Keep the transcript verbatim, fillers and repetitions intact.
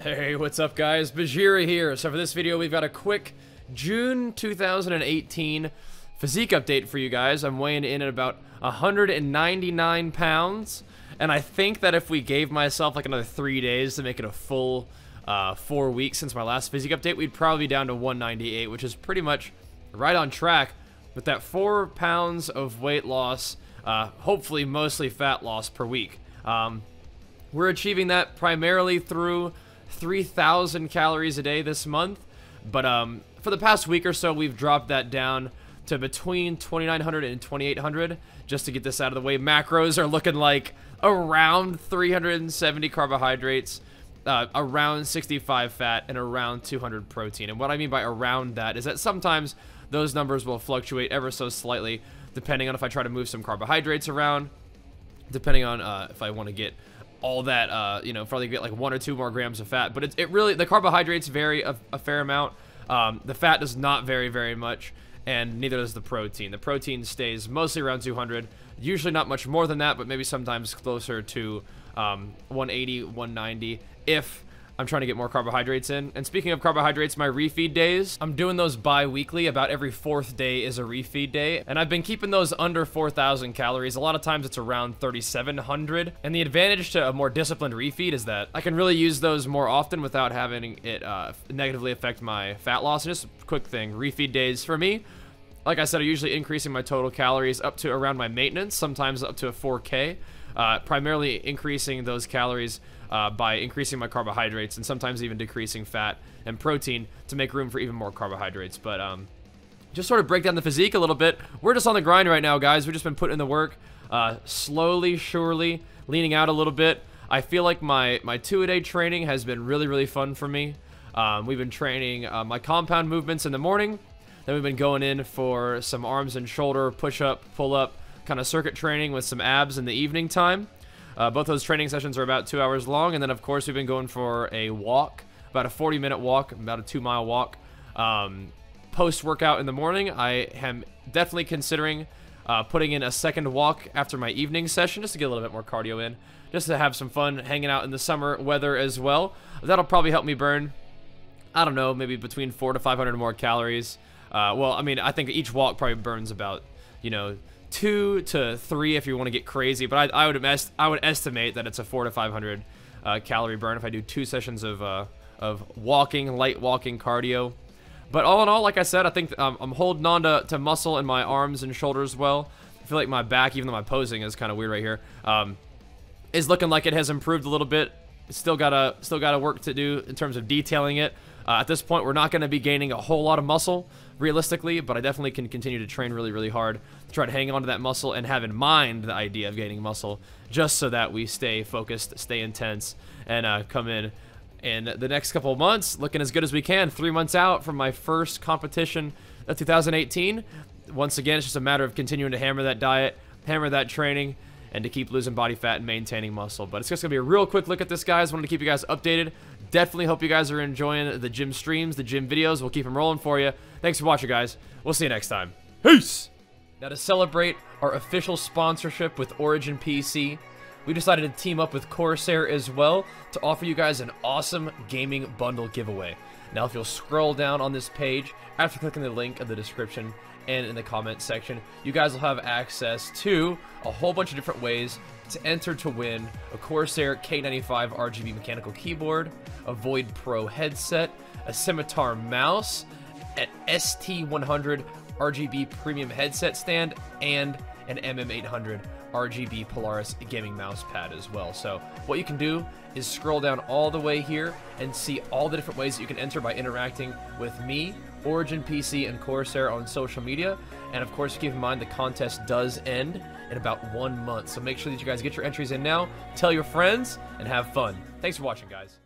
Hey, what's up guys? Bajheera here. So for this video, we've got a quick June two thousand eighteen physique update for you guys. I'm weighing in at about one hundred ninety-nine pounds, and I think that if we gave myself like another three days to make it a full uh, four weeks since my last physique update, we'd probably be down to one ninety-eight, which is pretty much right on track with that four pounds of weight loss, uh, hopefully mostly fat loss per week. Um, we're achieving that primarily through three thousand calories a day this month, but um, for the past week or so, we've dropped that down to between twenty-nine hundred and twenty-eight hundred, just to get this out of the way. Macros are looking like around three hundred seventy carbohydrates, uh, around sixty-five fat, and around two hundred protein. And what I mean by around that is that sometimes those numbers will fluctuate ever so slightly, depending on if I try to move some carbohydrates around, depending on uh, if I want to get all that, uh, you know, probably get like one or two more grams of fat. But it, it really, the carbohydrates vary a, a fair amount. Um, the fat does not vary very much, and neither does the protein. The protein stays mostly around two hundred, usually not much more than that, but maybe sometimes closer to um, one eighty, one ninety if I'm trying to get more carbohydrates in. And speaking of carbohydrates, my refeed days, I'm doing those bi-weekly. About every fourth day is a refeed day, and I've been keeping those under four thousand calories. A lot of times it's around thirty-seven hundred, and the advantage to a more disciplined refeed is that I can really use those more often without having it uh, negatively affect my fat loss. And just a quick thing, refeed days for me, like I said, are usually increasing my total calories up to around my maintenance, sometimes up to a four K, uh, primarily increasing those calories Uh, by increasing my carbohydrates and sometimes even decreasing fat and protein to make room for even more carbohydrates. But um, just sort of break down the physique a little bit. We're just on the grind right now, guys. We've just been putting in the work, uh, slowly, surely, leaning out a little bit. I feel like my, my two-a-day training has been really, really fun for me. Um, we've been training uh, my compound movements in the morning. Then we've been going in for some arms and shoulder push-up, pull-up, kind of circuit training with some abs in the evening time. Uh, both those training sessions are about two hours long, and then of course we've been going for a walk, about a forty minute walk, about a two mile walk. Um, post-workout in the morning, I am definitely considering uh, putting in a second walk after my evening session, just to get a little bit more cardio in, just to have some fun hanging out in the summer weather as well. That'll probably help me burn, I don't know, maybe between four to five hundred more calories. Uh, well, I mean, I think each walk probably burns about, you know, two to three if you want to get crazy, but I, I would est I would estimate that it's a four to five hundred uh, calorie burn if I do two sessions of uh, of walking, light walking cardio. But all in all, like I said, I think um, I'm holding on to, to muscle in my arms and shoulders well. I feel like my back, even though my posing is kind of weird right here, um, is looking like it has improved a little bit. Still gotta still gotta work to do in terms of detailing it. Uh, at this point, we're not going to be gaining a whole lot of muscle, realistically, but I definitely can continue to train really, really hard to try to hang on to that muscle and have in mind the idea of gaining muscle, just so that we stay focused, stay intense, and uh, come in in the next couple of months looking as good as we can. Three months out from my first competition of two thousand eighteen. Once again, it's just a matter of continuing to hammer that diet, hammer that training, and to keep losing body fat and maintaining muscle. But it's just going to be a real quick look at this, guys. Wanted to keep you guys updated. Definitely hope you guys are enjoying the gym streams, the gym videos. We'll keep them rolling for you. Thanks for watching, guys. We'll see you next time. Peace! Now, to celebrate our official sponsorship with Origin P C, we decided to team up with Corsair as well to offer you guys an awesome gaming bundle giveaway. Now, if you'll scroll down on this page, after clicking the link in the description and in the comment section, you guys will have access to a whole bunch of different ways to enter to win a Corsair K ninety-five R G B mechanical keyboard, a Void Pro headset, a Scimitar mouse, an S T one hundred R G B premium headset stand, and an M M eight hundred R G B Polaris gaming mouse pad as well. So what you can do is scroll down all the way here and see all the different ways that you can enter by interacting with me, Origin P C, and Corsair on social media. And of course, keep in mind the contest does end in about one month, so make sure that you guys get your entries in now, tell your friends, and have fun. Thanks for watching, guys.